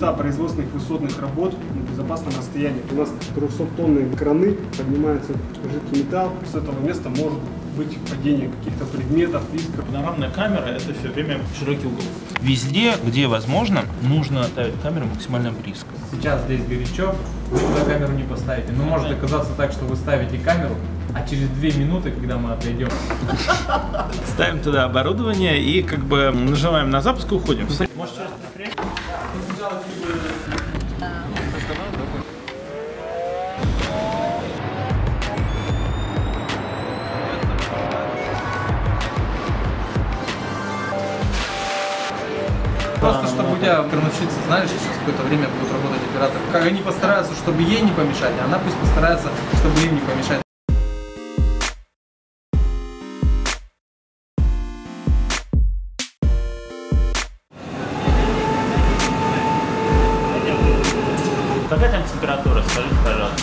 мечта производственных высотных работ на безопасном расстоянии. У нас 300-тонные краны, поднимается жидкий металл. С этого места может быть падение каких-то предметов, искр. Панорамная камера – это все время широкий угол. Везде, где возможно, нужно ставить камеру максимально близко. Сейчас здесь горячо, вы сюда камеру не поставите. Но может оказаться так, что вы ставите камеру, а через 2 минуты, когда мы отойдем, ставим туда оборудование и как бы нажимаем на запуск и уходим. Может, сейчас приехать? Просто чтобы у тебя крановщицы знали, что сейчас какое-то время будет работать оператор. Как они постараются, чтобы ей не помешать, а она пусть постарается, чтобы им не помешать. Какая там температура, скажите, пожалуйста.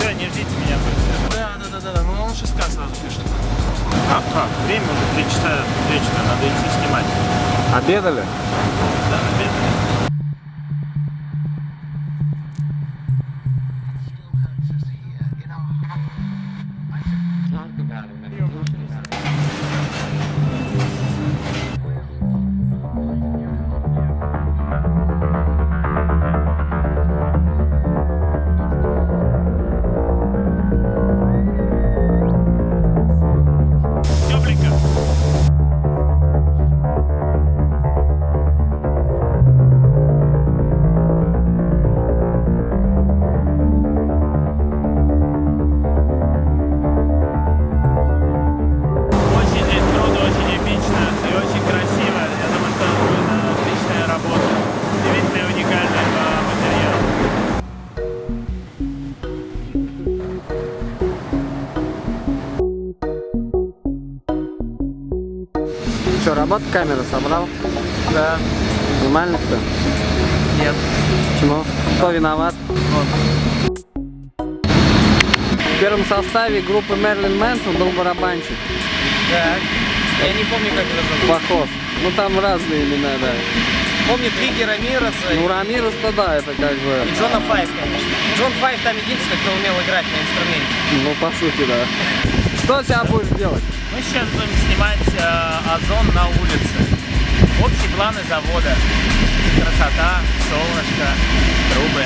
Да, не ждите меня быстро. Да, ну он 6К сразу пишет. Время уже 3 часа вечера, надо идти снимать. Обедали? Да, обедали. Работу камеры собрал? Да. Нормально все? Нет. Почему? Кто виноват? Вот. В первом составе группы Marilyn Manson был барабанщик. Так. Я не помню, как это называется. Похож. Ну там разные имена, да. Помню трики Рамиреса. Ну Рамирес-то да, это как бы... И Джона Файв, конечно. Джон Файв там единственный, кто умел играть на инструменте. Ну по сути, да. Что сейчас будешь делать? Мы сейчас будем снимать Ozon на улице. Общие планы завода. Красота, солнышко, трубы.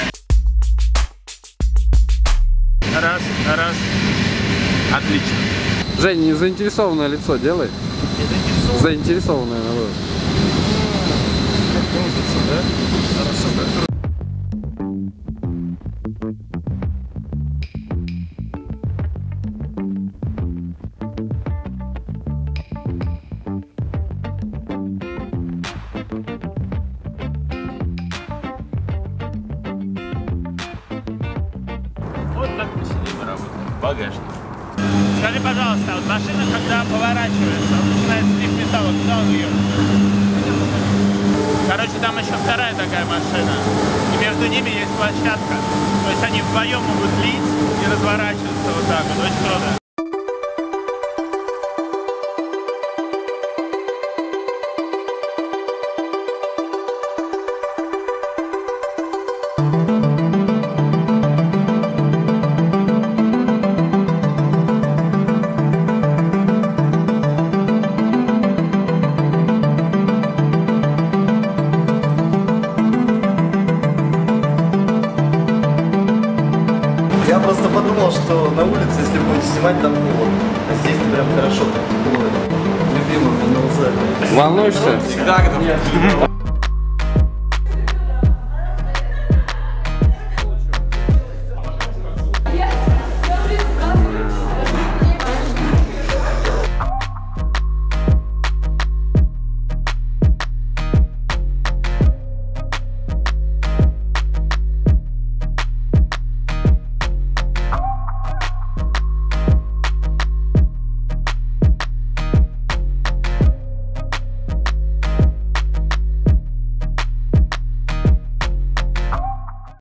Раз. Отлично. Жень, не заинтересованное лицо делай. Не заинтересованное? Заинтересованное, наверное. Как да? Багажник. Скажи, пожалуйста, вот машина, когда поворачивается, он начинает слив металла, куда он ее? Короче, там еще вторая такая машина, и между ними есть площадка, то есть они вдвоем могут лить и разворачиваться вот так вот, очень круто. Я просто подумал, что на улице, если будете снимать, там холодно. А здесь прям хорошо, так тепло. Любимый, волнуешься? Волнуешься? Всегда, когда мне